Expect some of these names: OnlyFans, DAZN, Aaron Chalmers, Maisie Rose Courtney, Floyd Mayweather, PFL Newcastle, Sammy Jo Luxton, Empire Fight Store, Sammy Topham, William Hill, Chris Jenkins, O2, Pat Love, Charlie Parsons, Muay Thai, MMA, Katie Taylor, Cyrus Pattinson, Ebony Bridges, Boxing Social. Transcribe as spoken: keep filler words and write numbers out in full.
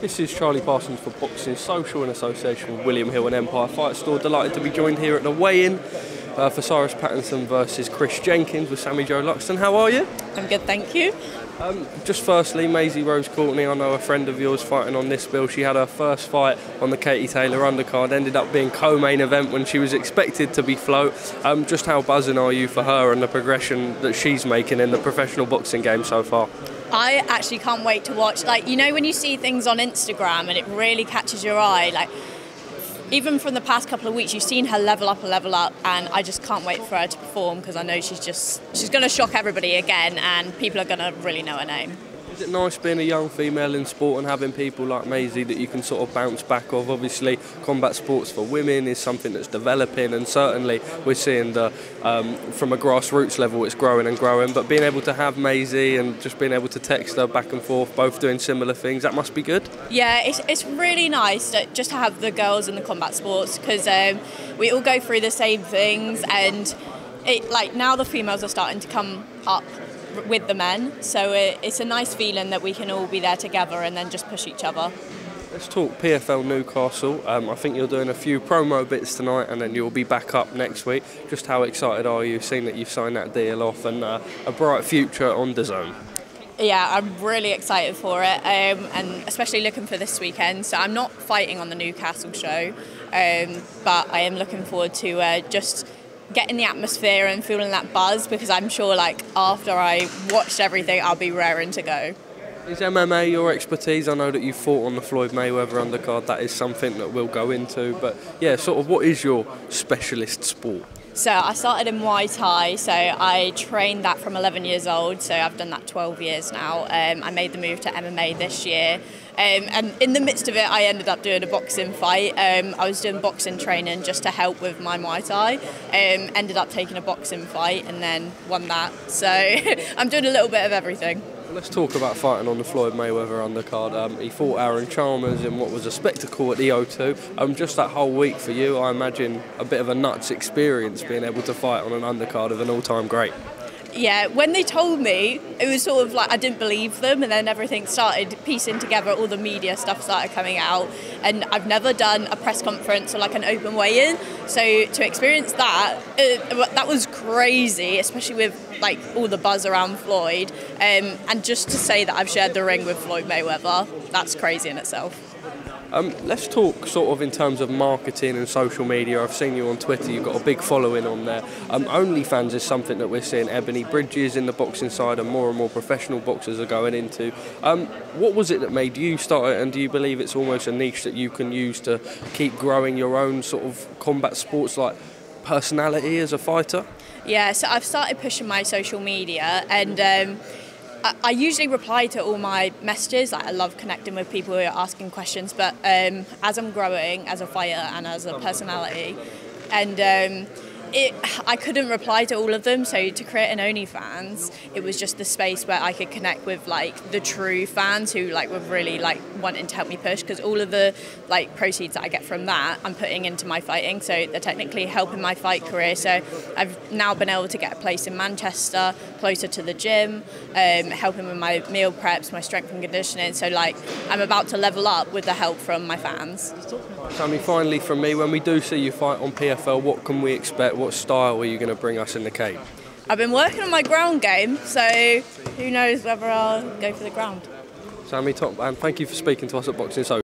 This is Charlie Parsons for Boxing Social in association with William Hill and Empire Fight Store. Delighted to be joined here at the weigh-in uh, for Cyrus Pattinson versus Chris Jenkins with Sammy Jo Luxton. How are you? I'm good, thank you. Um, just firstly, Maisie Rose Courtney, I know a friend of yours fighting on this bill. She had her first fight on the Katie Taylor undercard, ended up being co-main event when she was expected to be float. Um, just how buzzing are you for her and the progression that she's making in the professional boxing game so far? I actually can't wait to watch. Like, you know when you see things on Instagram and it really catches your eye, like even from the past couple of weeks you've seen her level up and level up, and I just can't wait for her to perform because I know she's just she's going to shock everybody again and people are going to really know her name. Is it nice being a young female in sport and having people like Maisie that you can sort of bounce back of? Obviously combat sports for women is something that's developing, and certainly we're seeing the, um, from a grassroots level it's growing and growing, but being able to have Maisie and just being able to text her back and forth, both doing similar things, that must be good? Yeah, it's, it's really nice that just to have the girls in the combat sports, because um, we all go through the same things, and it, like now the females are starting to come up with the men, so it, it's a nice feeling that we can all be there together and then just push each other. Let's talk P F L Newcastle. Um, I think you're doing a few promo bits tonight and then you'll be back up next week. Just how excited are you, seeing that you've signed that deal off and uh, a bright future on DAZN? Yeah, I'm really excited for it, um, and especially looking for this weekend. So I'm not fighting on the Newcastle show, um, but I am looking forward to uh, just getting the atmosphere and feeling that buzz, because I'm sure like after I watched everything I'll be raring to go. Is M M A your expertise? I know that you fought on the Floyd Mayweather undercard, that is something that we'll go into, but yeah, sort of what is your specialist sport? So I started in Muay Thai, so I trained that from eleven years old, so I've done that twelve years now. Um, I made the move to M M A this year. Um, and in the midst of it, I ended up doing a boxing fight. Um, I was doing boxing training just to help with my Muay Thai. Um, ended up taking a boxing fight and then won that. So I'm doing a little bit of everything. Let's talk about fighting on the Floyd Mayweather undercard. Um, he fought Aaron Chalmers in what was a spectacle at the O two. Um, just that whole week for you, I imagine a bit of a nuts experience being able to fight on an undercard of an all-time great. Yeah, when they told me, it was sort of like I didn't believe them, and then everything started piecing together, all the media stuff started coming out, and I've never done a press conference or like an open weigh-in, so to experience that, it, that was crazy, especially with like all the buzz around Floyd, um, and just to say that I've shared the ring with Floyd Mayweather, that's crazy in itself. Um, let's talk sort of in terms of marketing and social media. I've seen you on Twitter, you've got a big following on there. Um, OnlyFans is something that we're seeing Ebony Bridges in the boxing side, and more and more professional boxers are going into. Um, what was it that made you start it, and do you believe it's almost a niche that you can use to keep growing your own sort of combat sports like personality as a fighter? Yeah, so I've started pushing my social media, and Um, I usually reply to all my messages. Like, I love connecting with people who are asking questions, but um, as I'm growing as a fighter and as a personality, and um, it, I couldn't reply to all of them, so to create an OnlyFans, it was just the space where I could connect with like the true fans who like were really like wanting to help me push, because all of the like proceeds that I get from that I'm putting into my fighting, so they're technically helping my fight career. So I've now been able to get a place in Manchester, closer to the gym, um, helping with my meal preps, my strength and conditioning, so like I'm about to level up with the help from my fans. Sammy, finally from me, when we do see you fight on P F L, what can we expect? What style are you going to bring us in the cage? I've been working on my ground game, so who knows whether I'll go for the ground. Sammy Topham, thank you for speaking to us at Boxing Social.